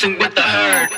messing with the herd.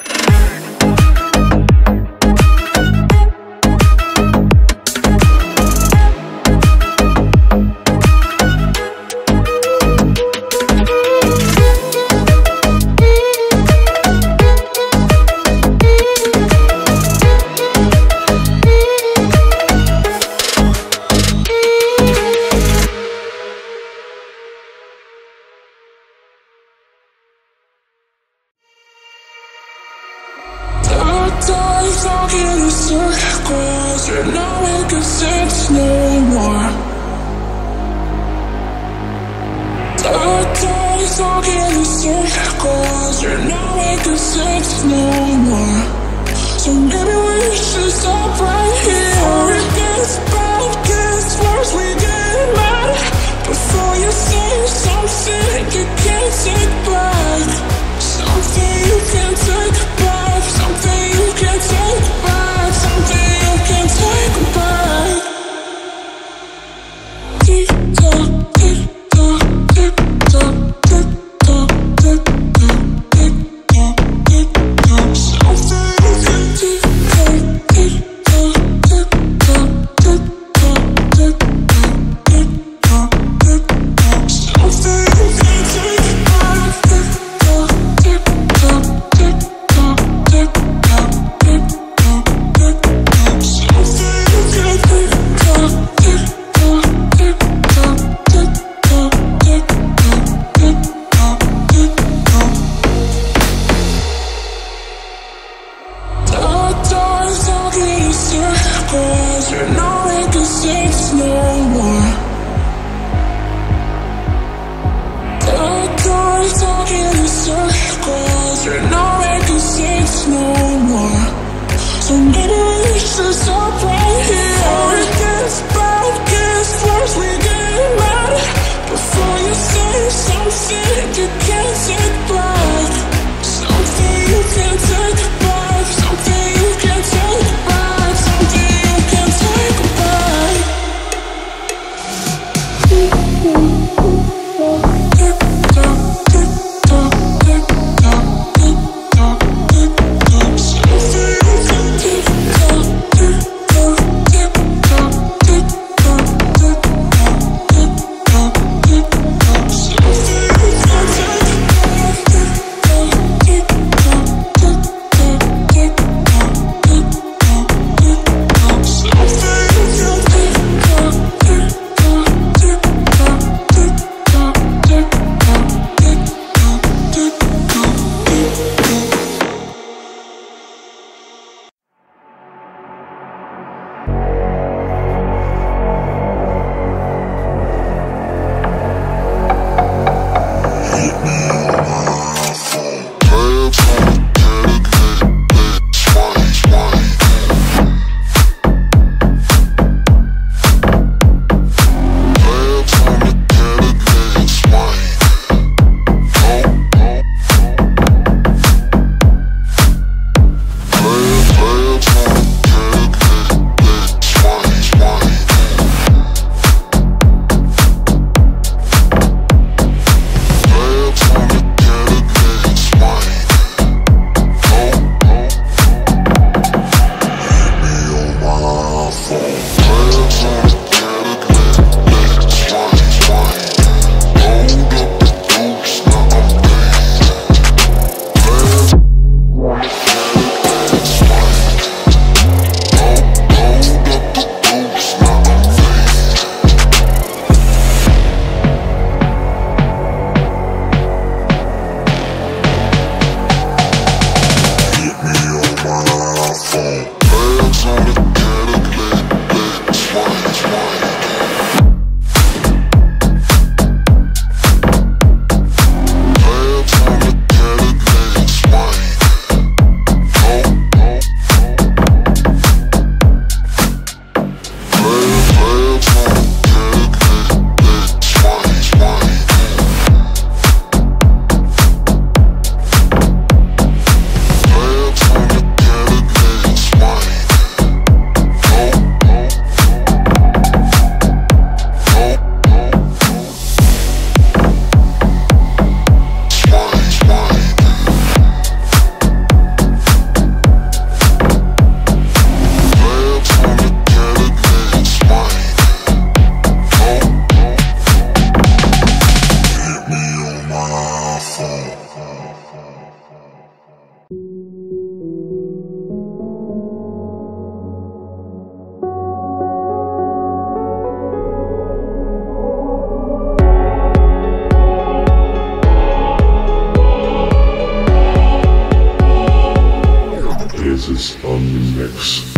Francis on the mix.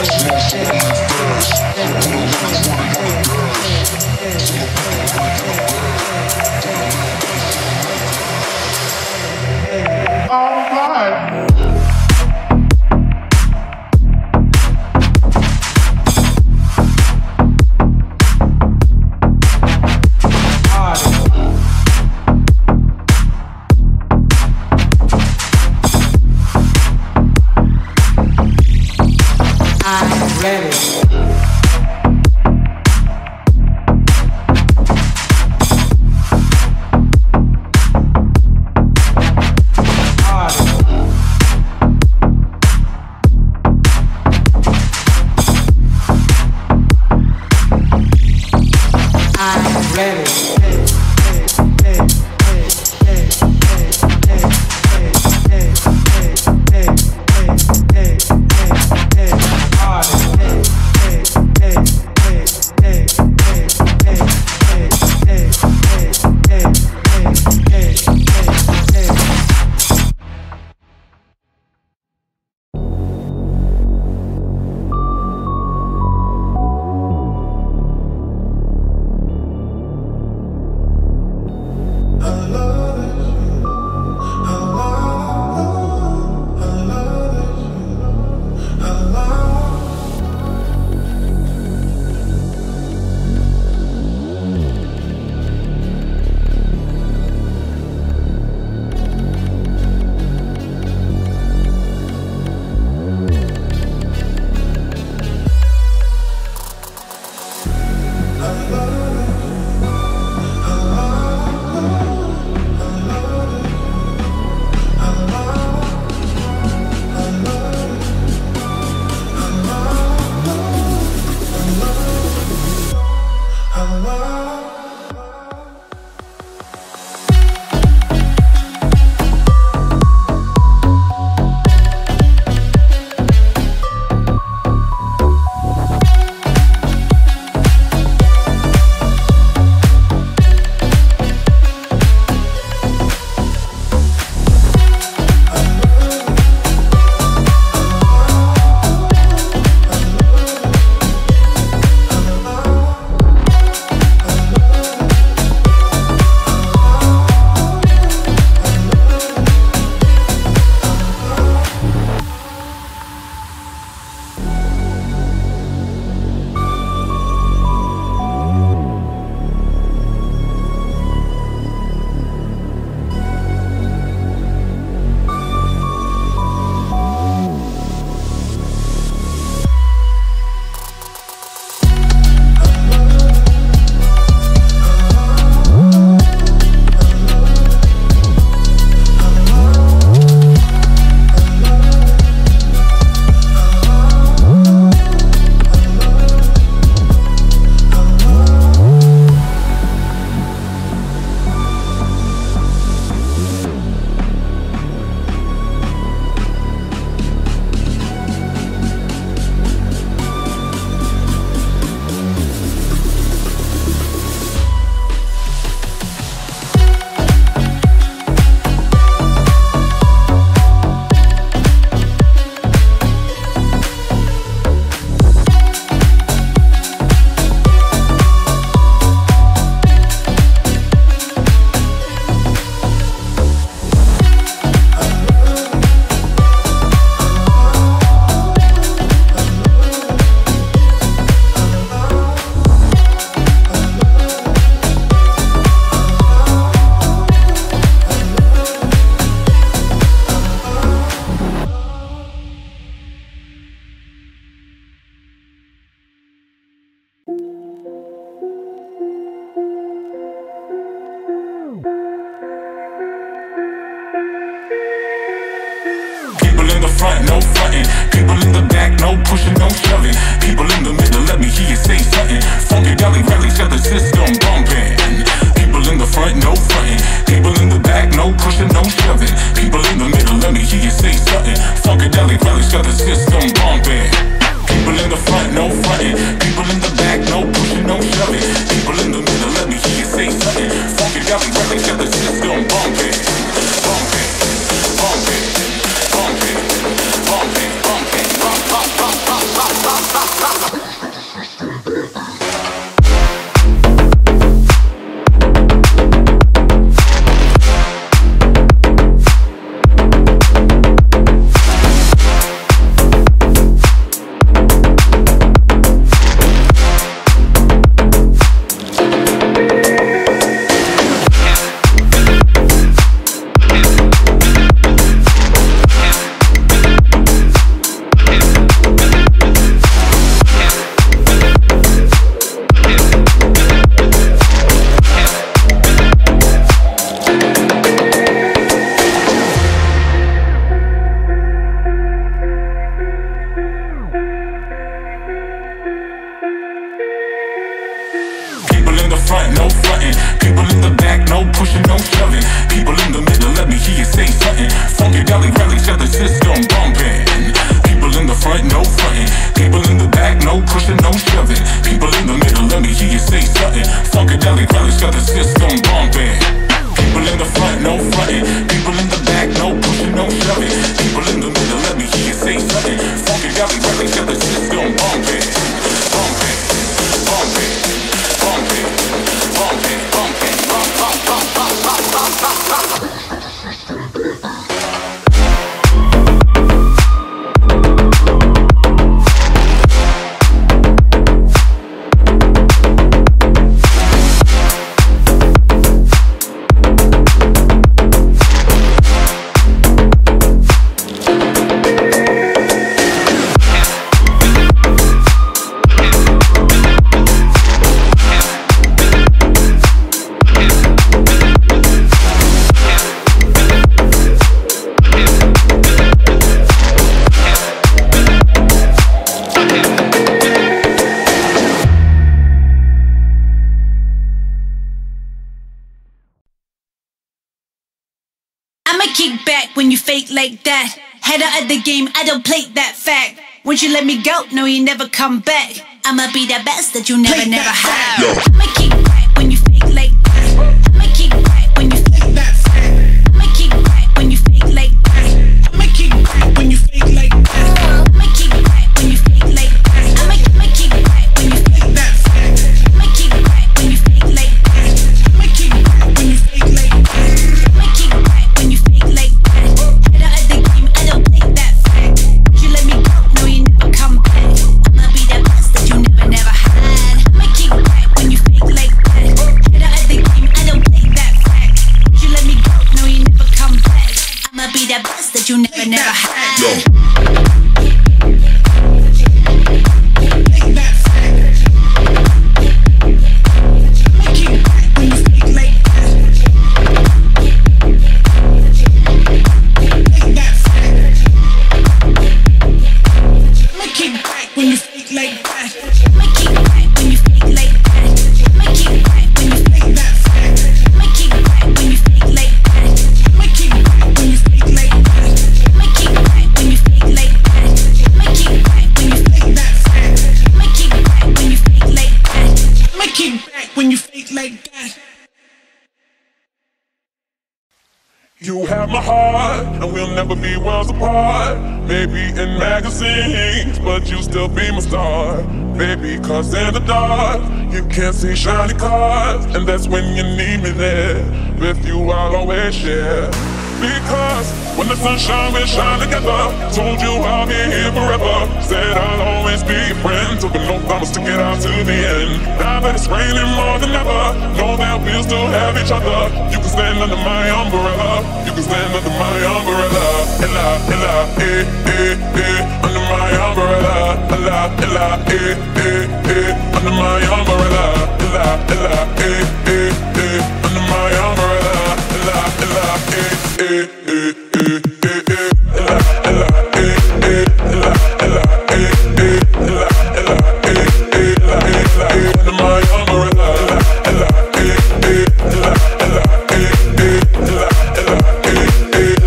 Bump it. front, no frontin'. People in the back, no pushin', no shovin'. People in the middle, let me hear you say somethin'. Funkadelic rallies at the system bumpin'. People in the front, no frontin'. People in the back, no pushin', no shovin'. People in the middle, let me hear you say somethin'. Funkadelic rallies at the system bumpin'. People in the front, no frontin'. People in the back, no pushin', no shovin'. People in the middle, let me hear you say somethin'. Funkadelic rallies at the system bumpin'. Bumpin'. Kick back when you fake like that. Head out of the game, I don't play that fact. Once you let me go, no you never come back. I'ma be the best that you never, play never had. I'ma kick back when you fake like that. I'ma kick back when you fake that fact. I'ma kick back when you fake like that. I'ma kick back when you fake like that. I'ma kick back when you fake like that. I'ma kick back when you fake that fact. I'ma kick back when you fake like that. I'ma kick back when you fake like that. I'ma kick back when you fake. You never had. You have my heart, and we'll never be worlds apart. Maybe in magazines, but you still be my star. Baby, cause in the dark, you can't see shiny cars. And that's when you need me there. With you I'll always share. Because when the sunshine will shine together, told you I'll be here forever. Said I'll always be your friend, took an oath I'ma stick it out to the end. Now that it's raining more than ever, know that we'll still have each other. You can stand under my umbrella. You can stand under my umbrella. Ella, ella, eh, eh, eh. Under my umbrella. Ella, ella, eh, eh, eh. Under my umbrella. Ella, ella, eh, eh, eh. Under my umbrella. Ella, ella, eh, eh, eh, eh, eh, eh. Ella, ella, eh, eh. Ella, ella, eh, eh. Ella, ella, eh, eh. Ella, ella, eh. Under my umbrella. Ella, ella, eh, eh. Ella, ella, eh, eh. Ella, ella, eh, eh. Ella, ella, eh, eh.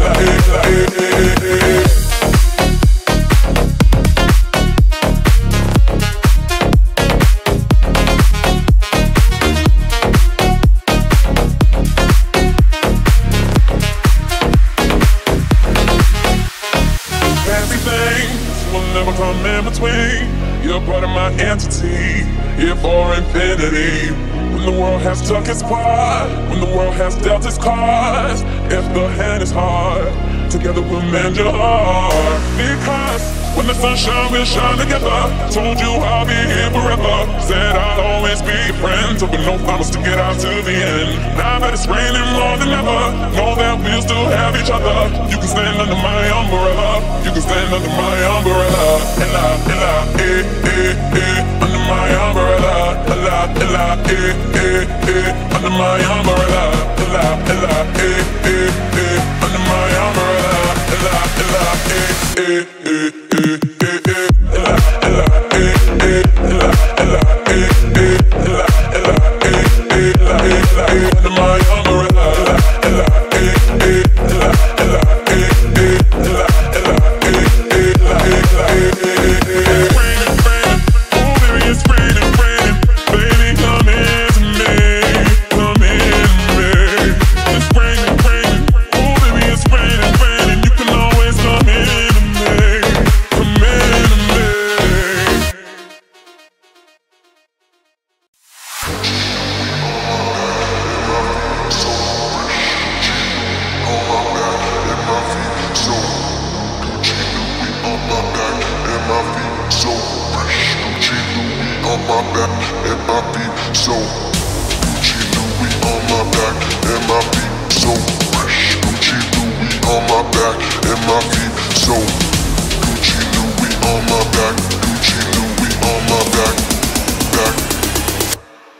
Here for infinity. When the world has took its part, when the world has dealt its cards, if the hand is hard, together we'll mend your heart. Because when the sunshine will shine together, told you I'll be here forever. Said I'll always be your friend, took an oath I'ma stick it out to the end. Now that it's raining more than ever, know that we'll still have each other. You can stand under my umbrella. You can stand under my umbrella. Ella, ella, eh, eh, eh. Under my umbrella. Ella, ella, eh, eh, eh. Under my umbrella. Ella, ella, eh, eh, eh. Under my umbrella. Ella, ella, eh, eh, eh. Ella, ella, eh, eh, ella, ella, eh, eh, ella, ella, eh, eh. my back and my feet so Gucci Louis on my back and my feet so fresh. Gucci Louis on my back and my feet so Gucci Louis on my back. Gucci Louis on my back, back.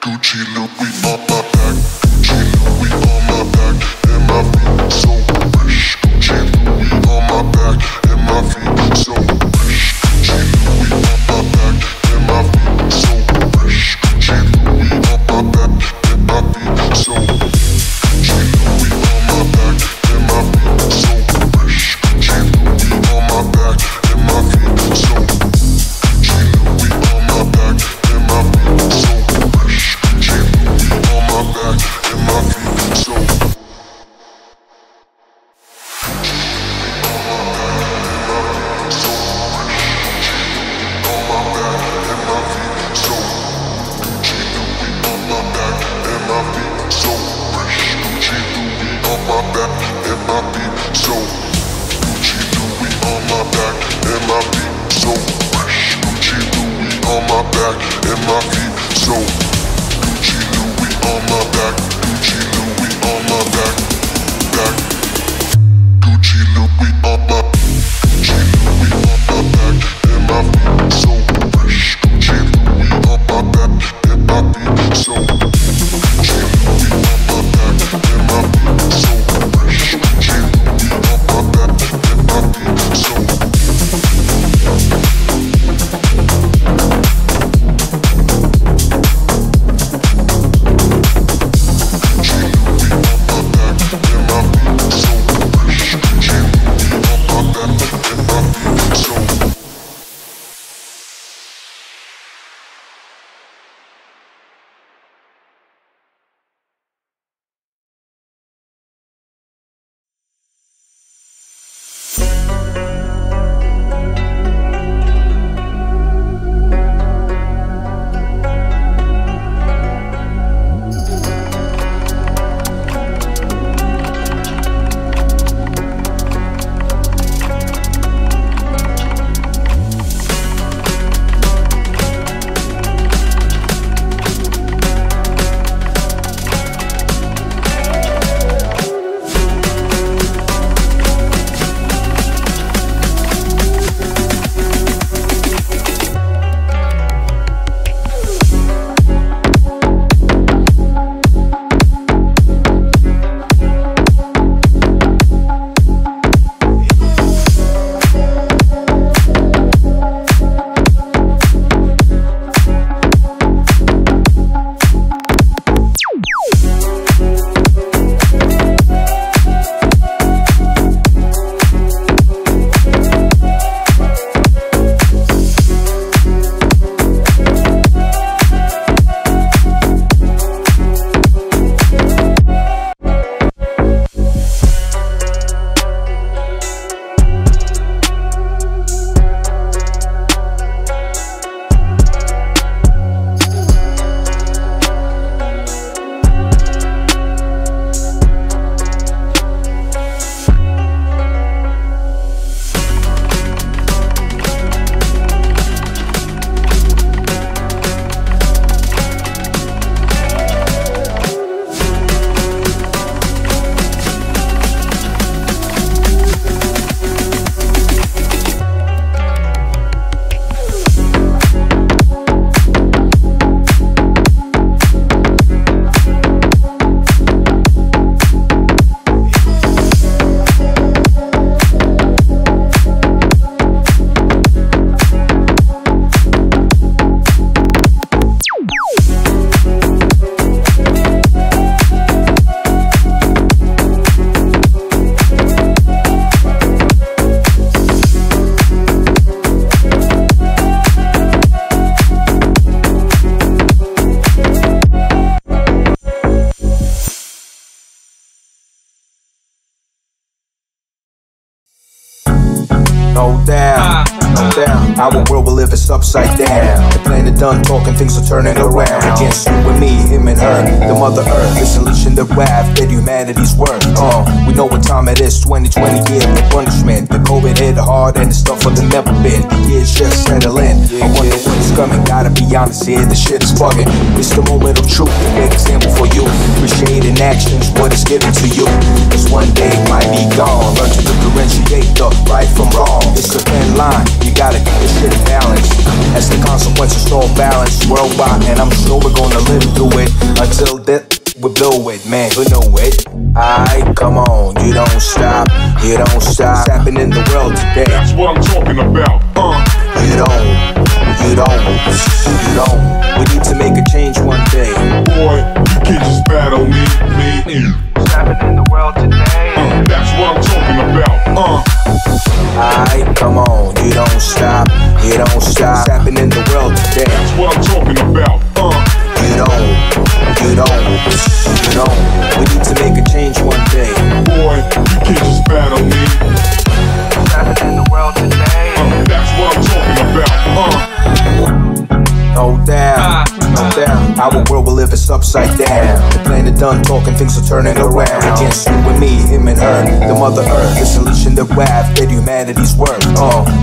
Gucci Louis on my back. Gucci Louis on my back and my feet so fresh. Gucci Louis on my back and my feet so fresh. Gucci Louis on my back and my feet so fresh. Gucci Louis on my back and my feet so fresh. Gucci Louis on my back and my feet so fresh. Gucci Louis on my back and my feet so fresh. Gucci Louis on my back and my feet so fresh. Gucci Louis on my back and my feet so fresh. Upside down, the planet done talking, things are turning around against you and me, him and her, the mother earth, the solution to wrath that humanity's worth. We know what time it is, 2020 year of punishment. The COVID hit hard and the stuff of the never been. Years just settling. I wonder what's son. Gotta be honest here, this shit's bugging. It's the moment of truth, an example for you. Appreciating actions, what is given to you. Cause one day it might be gone. Learn to differentiate the right from wrong. It's a thin line, you gotta keep this shit balanced. As the consequences all balanced worldwide, and I'm sure we're gonna live through it. Until death we blow it, man, you know it. Aight, come on, you don't stop, you don't stop. What's happening in the world today? That's what I'm talking about, You don't. We need to make a change one day. Boy, you can't just battle me. What's happening in the world today? That's what I'm talking about, Aight, come on, you don't stop, you don't stop. What's happening in the world today? That's what I'm talking about, You don't. We need to make a change one day. Boy, you can't just battle me. What's happening in the world today? That's what I'm talking about. No doubt, no doubt. Our world will live is upside down. The planet done talking, things are turning around. Against you and me, him and her, the mother earth, the solution that we have that humanity's worth.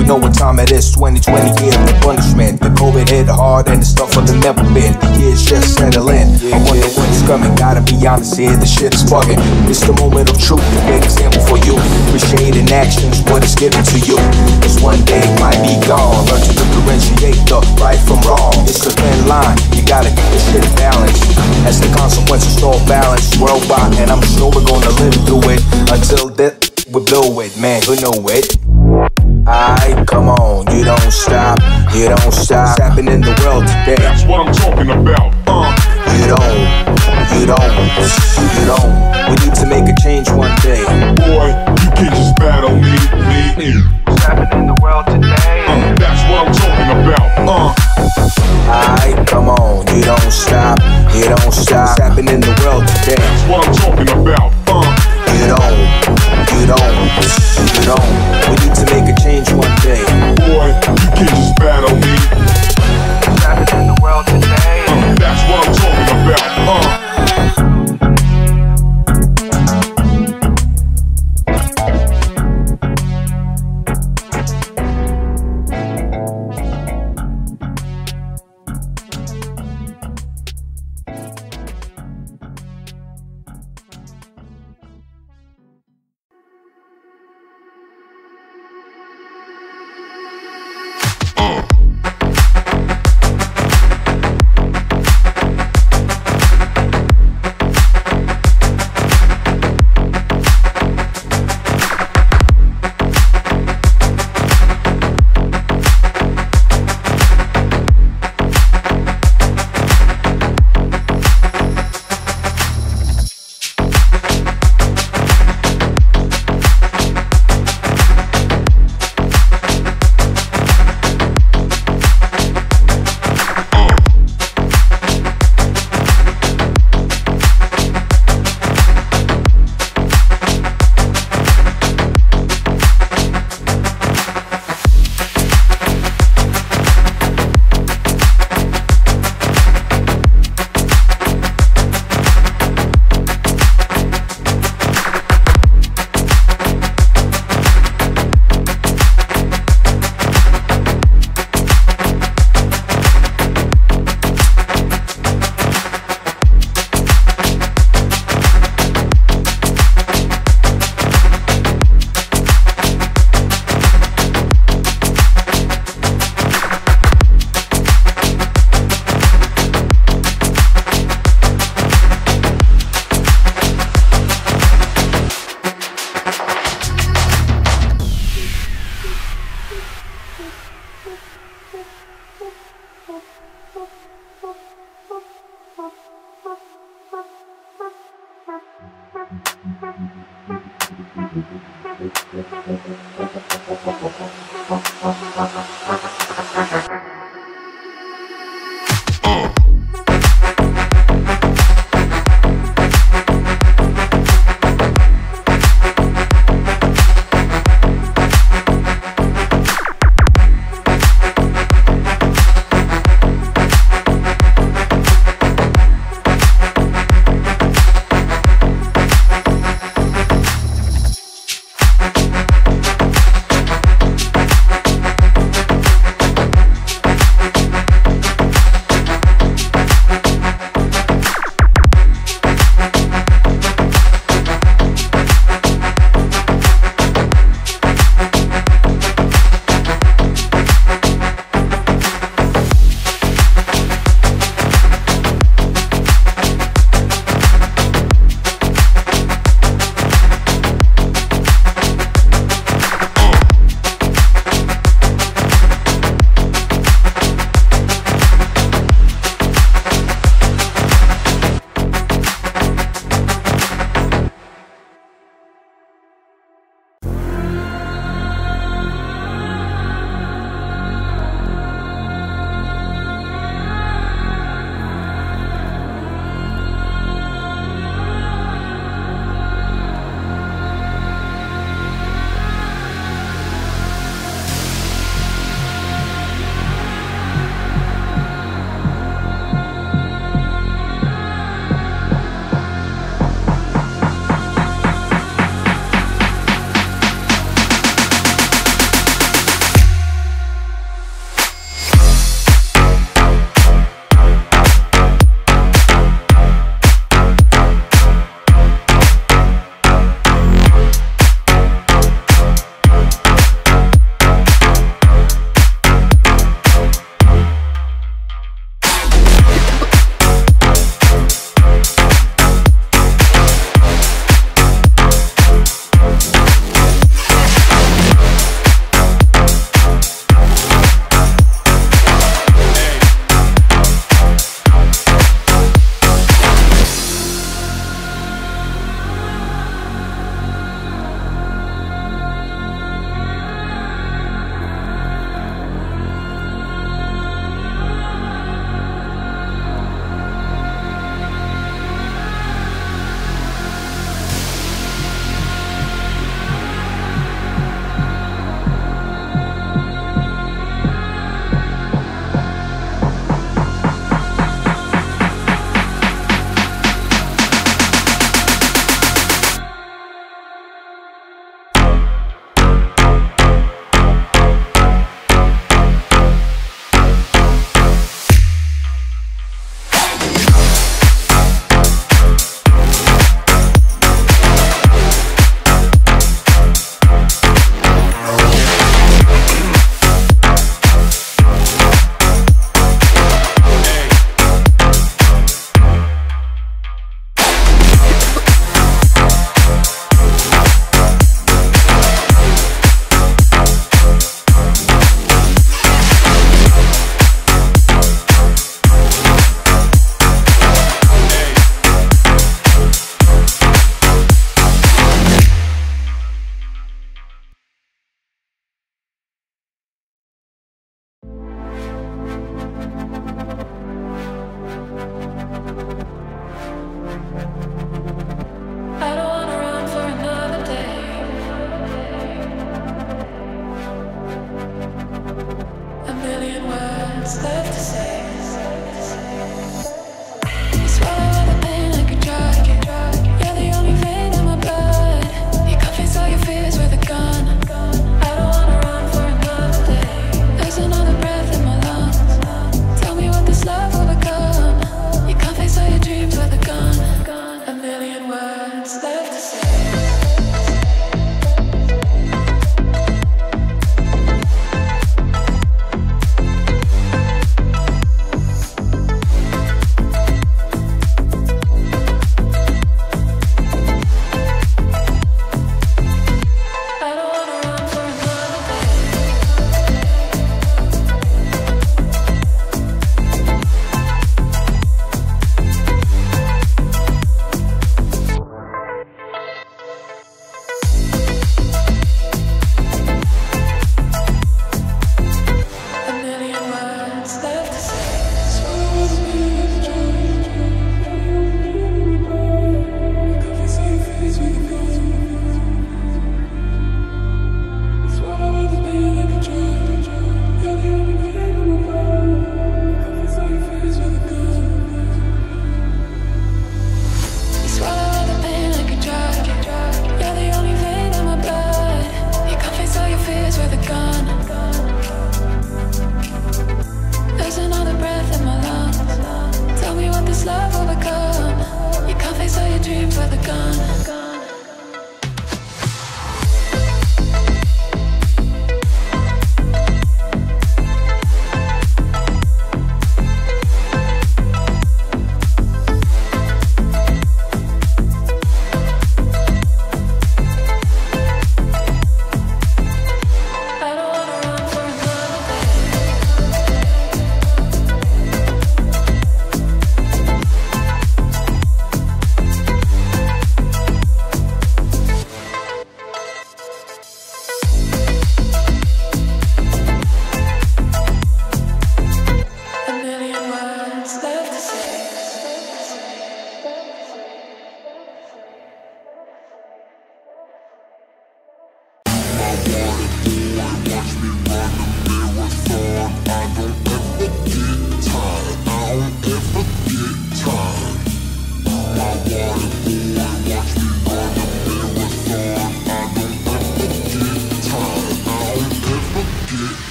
We know what time it is, 2020 years of punishment. The COVID hit hard and the stuff of the never been. The years just settling. I wonder what's coming, gotta be honest here, this shit is bugging. It's the moment of truth, an example for you. Appreciating actions, what is given to you. Cause one day it might be gone. Learn to differentiate the right from wrong. It's a thin line, you gotta keep this shit balanced. As the consequences all balanced worldwide, and I'm sure we're gonna live through it. Until death we blow it, man, you know it. Aight, come on, you don't stop, you don't stop. What's happening in the world today? That's what I'm talking about, You don't. We need to make a change one day. Boy, you can't just battle me. What's happening in the world today? That's what I'm talking about, Aight, come on, you don't stop, you don't stop. What's happening in the world today? That's what I'm talking about, You don't. We need to make a change one day. Boy, you can't just battle me. What's happening in the world today? That's what I'm talking about,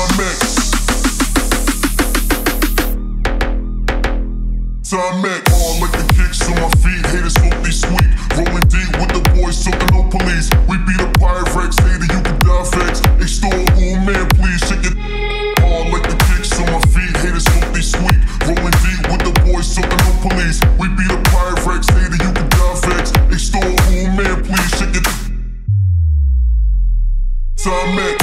Time mix. Hard like the kicks on my feet. Haters hope they squeak. Rolling deep with the boys, so the no police. We beat up Pyrex, hater, you can die facts. Extol, oh man, please shake it. Hard like the kicks on my feet. Haters hope they squeak. Rolling deep with the boys, so the no police. We beat up Pyrex, hater, you can die facts. Extol, oh man, please shake it. Time mix.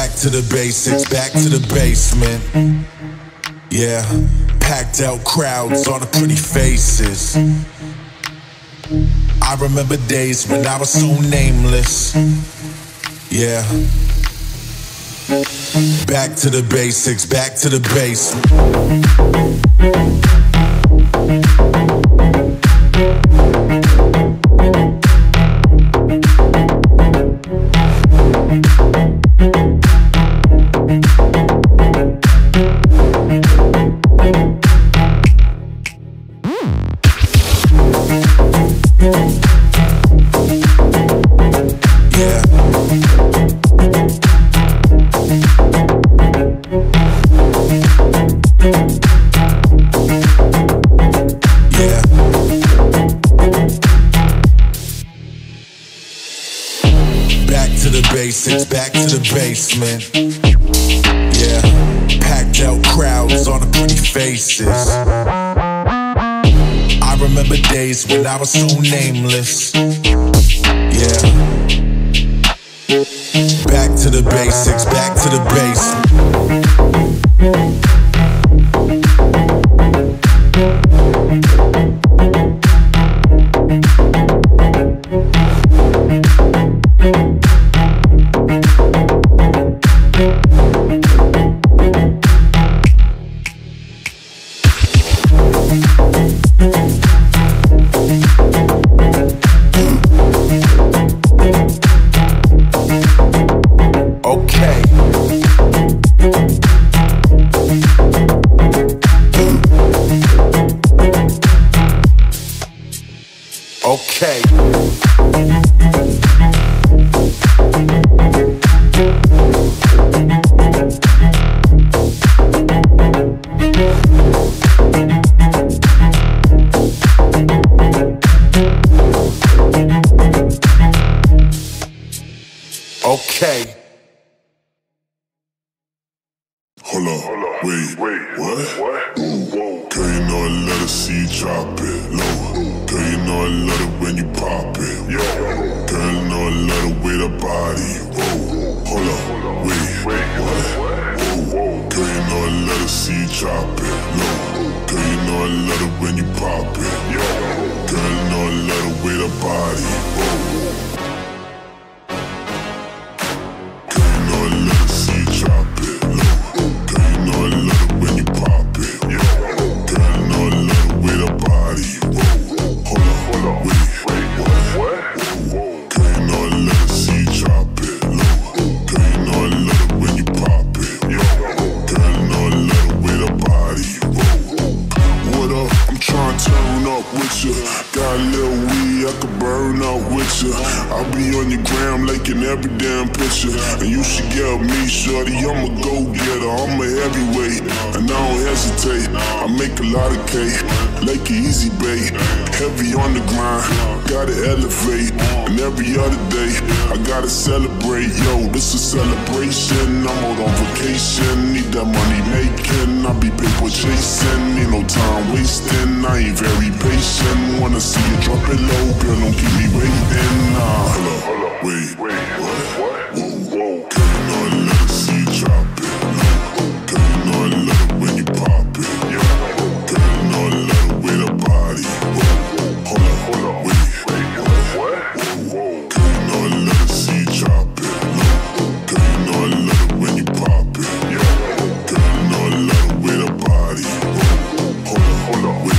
Back to the basics, back to the basement. Yeah, packed out crowds, all the pretty faces. I remember days when I was so nameless. Yeah. Back to the basics, back to the basement. Back to the basement. Yeah, packed out crowds, all the pretty faces. I remember days when I was so nameless. Yeah. Back to the basics, back to the basement. I up with you. Got a little weed, I could burn up with you. I'll be on your gram liking every damn picture. And you should get me, shorty, I'm a go-getter. I'm a heavyweight, and I don't hesitate. I make a lot of cake, like an easy bait. Heavy on the grind, gotta elevate. And every other day, I gotta celebrate. Yo, this is celebration, I'm out on vacation. Need that money making, I be paper chasing. Ain't no time wasting, I ain't very patient. Wanna see you drop it low, girl, don't keep me waiting. Nah, hold up, wait, what? Whoa, can't not let see you drop it. Can't not let it when you pop it. Can't not let it with a body. Hold up, wait, what? Whoa, can't not let it see you drop it. Can't not let it when you pop it. Can't not let it with a body. Hold up, wait, what?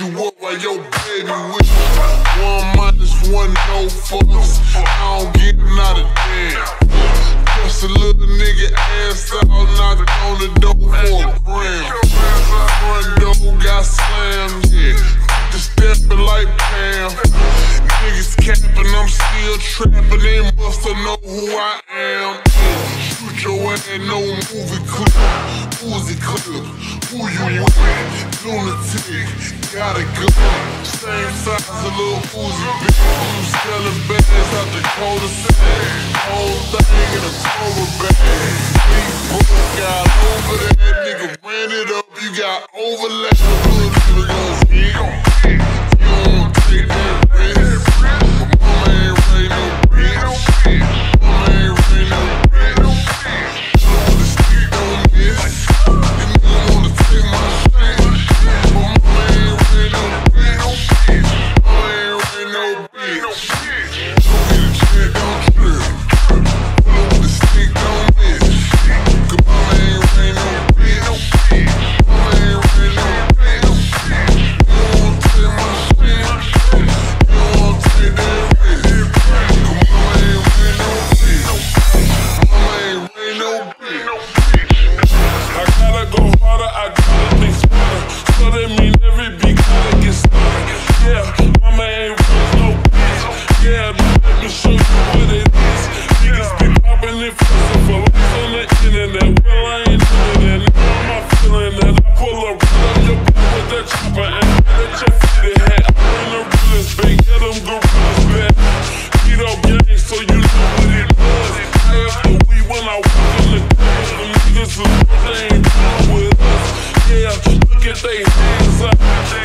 wish you would like your baby wish. 1 minus 1, no fucks. I don't give not a damn. Just a little nigga ass out, knocking on the door for a gram. Front door got slammed, yeah. Put the stepping like Pam. Niggas capping, I'm still trapping. They musta know who I am. Shoot your ass, no movie clip. Uzi clip, who you with? Lunatic, gotta go. Same size, a little Uzi bitch. You selling bags out the Dakota City. Whole thing in a Cobra bag. Big book got over that nigga. Ran it up, you got overlap. Look to the guns, nigga. You don't take that risk. Mama ain't rain no bitch. Mama ain't rain no bitch. The street don't miss. And you wanna take my shit. But mama ain't rain no bitch. Mama ain't rain no bitch. Don't get a check, don't trip. The street don't miss. Cause mama ain't rain no bitch. Mama ain't rain no bitch. You wanna take my shit. You wanna take that risk. Cause mama ain't rain no bitch. Mama ain't rain no bitch. I gotta go harder, I gotta think smarter. So that mean every beat gotta get started. Yeah, mama ain't raised no bitch. Yeah, let me show you what it is. Niggas be popping it frozen for life on the internet. Well, I ain't doing that. Now I'm not feeling that. I pull a run up your butt with that chopper and hit at your feet and hat. I bring the realest, they get them gorillas back. Beat up gang, so you know what it was. I asked the weed when I walk in the club. Them niggas is what they ain't doing with us. Yeah, look at they hands up.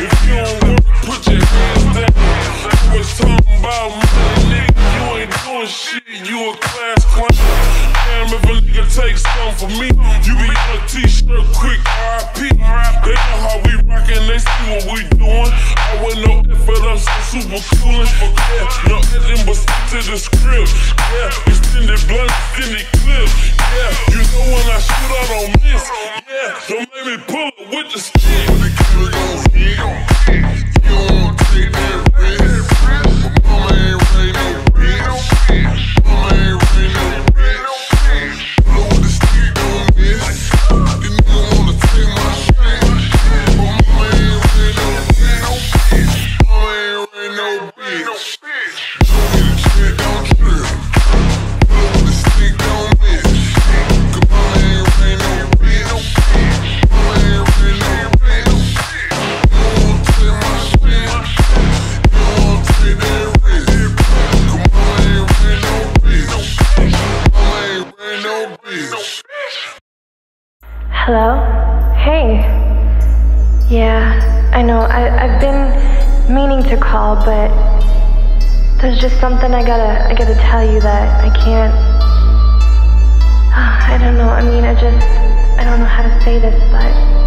If you don't work, put your hands down. I was talking about money, nigga. You ain't doing shit, you a class clown. Damn, if a nigga takes something from me, you be on a t-shirt quick, RIP. They know how we rockin', they see what we doin'. I with no effort, I'm so super coolin'. Yeah, no editing, but stick to the script. Yeah, extended blunt, extended clip. Yeah, you know when I shoot, I don't miss. Yeah, don't make me pull it with the stick. When the killer goes, he gon' hit. You don't take that risk. Mama ain't rain no bitch. Mama ain't rain no bitch. Blow the street don't miss. You nigga wanna take my shit. But mama ain't rain no bitch. Mama ain't rain no bitch. Don't get a check, don't trip. Blow the street don't miss. Cause mama ain't rain no bitch. Mama ain't rain no bitch. You wanna take my shit. You wanna take that risk. Hello? Hey. Yeah, I know. I've been meaning to call, but there's just something I gotta tell you that I can't. I don't know. I mean, I don't know how to say this, but